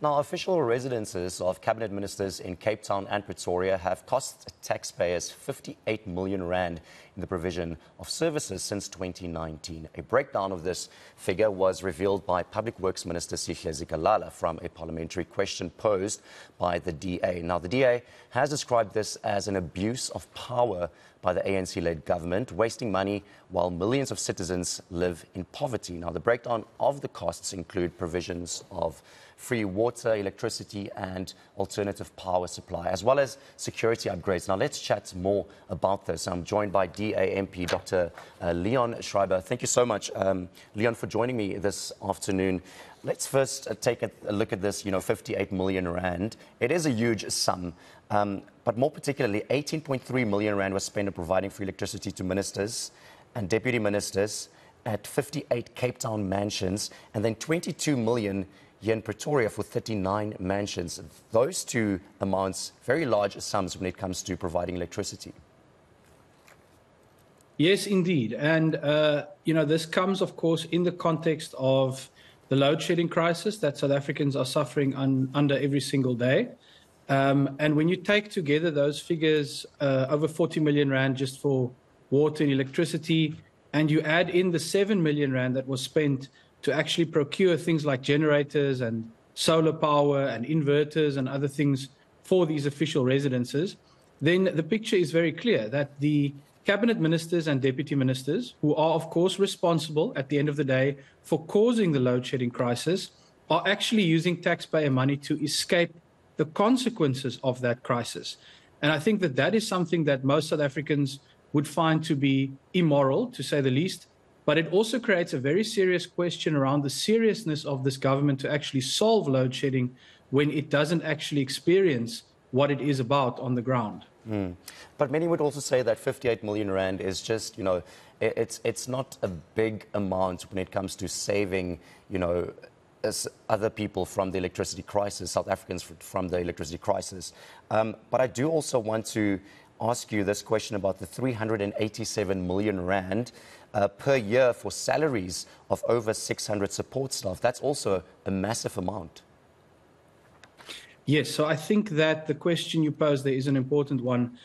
Now, official residences of cabinet ministers in Cape Town and Pretoria have cost taxpayers 58 million rand in the provision of services since 2019. A breakdown of this figure was revealed by Public Works Minister Sihle Zikalala from a parliamentary question posed by the DA. Now, the DA has described this as an abuse of power by the ANC-led government, wasting money while millions of citizens live in poverty. Now, the breakdown of the costs include provisions of free water, electricity, and alternative power supply, as well as security upgrades. Now, let's chat more about this. I'm joined by DA MP Dr. Leon Schreiber. Thank you so much, Leon, for joining me this afternoon. Let's first take a look at this, 58 million rand. It is a huge sum, but more particularly, 18.3 million rand was spent on providing free electricity to ministers and deputy ministers at 58 Cape Town mansions, and then 22 million here in Pretoria for 39 mansions. Those two amounts, very large sums when it comes to providing electricity. Yes, indeed. And, this comes, of course, in the context of the load shedding crisis that South Africans are suffering under every single day. And when you take together those figures, over 40 million rand just for water and electricity, and you add in the 7 million rand that was spent to actually procure things like generators and solar power and inverters and other things for these official residences, then the picture is very clear that the cabinet ministers and deputy ministers, who are, of course, responsible at the end of the day for causing the load shedding crisis, are actually using taxpayer money to escape the consequences of that crisis. And I think that that is something that most South Africans would find to be immoral, to say the least. But it also creates a very serious question around the seriousness of this government to actually solve load shedding when it doesn't actually experience what it is about on the ground. Mm. But many would also say that 58 million rand is just, it's not a big amount when it comes to saving, as other people from the electricity crisis, South Africans from the electricity crisis. But I do also want to ask you this question about the 387 million rand per year for salaries of over 600 support staff. That's also a massive amount. Yes, so I think that the question you posed there is an important one.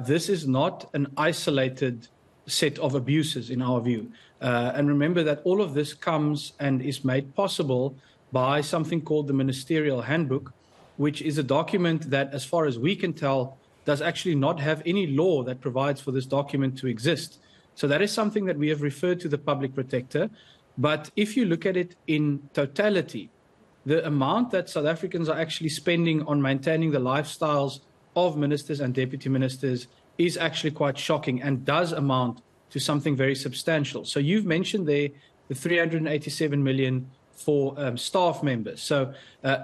This is not an isolated set of abuses in our view. And remember that all of this comes and is made possible by something called the Ministerial Handbook, which is a document that, as far as we can tell, does actually not have any law that provides for this document to exist. So that is something that we have referred to the Public Protector. But if you look at it in totality, the amount that South Africans are actually spending on maintaining the lifestyles of ministers and deputy ministers is actually quite shocking and does amount to something very substantial. So you've mentioned there the 387 million for staff members. So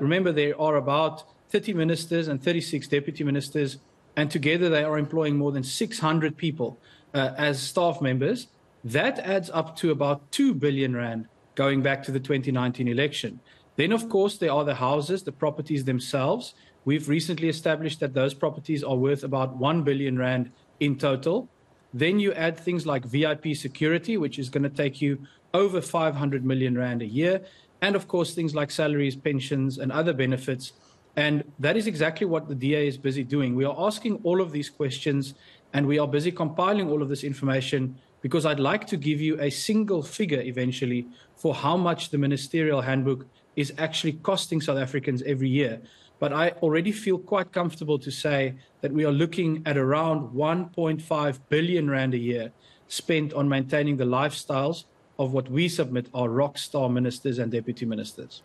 remember, there are about 30 ministers and 36 deputy ministers, and together they are employing more than 600 people as staff members. That adds up to about 2 billion rand going back to the 2019 election. Then, of course, there are the houses, the properties themselves. We've recently established that those properties are worth about 1 billion rand in total. Then you add things like VIP security, which is going to take you over 500 million rand a year. And, of course, things like salaries, pensions, and other benefits. And that is exactly what the DA is busy doing. We are asking all of these questions, and we are busy compiling all of this information, because I'd like to give you a single figure eventually for how much the Ministerial Handbook is actually costing South Africans every year. But I already feel quite comfortable to say that we are looking at around 1.5 billion rand a year spent on maintaining the lifestyles of what we submit are rock star ministers and deputy ministers.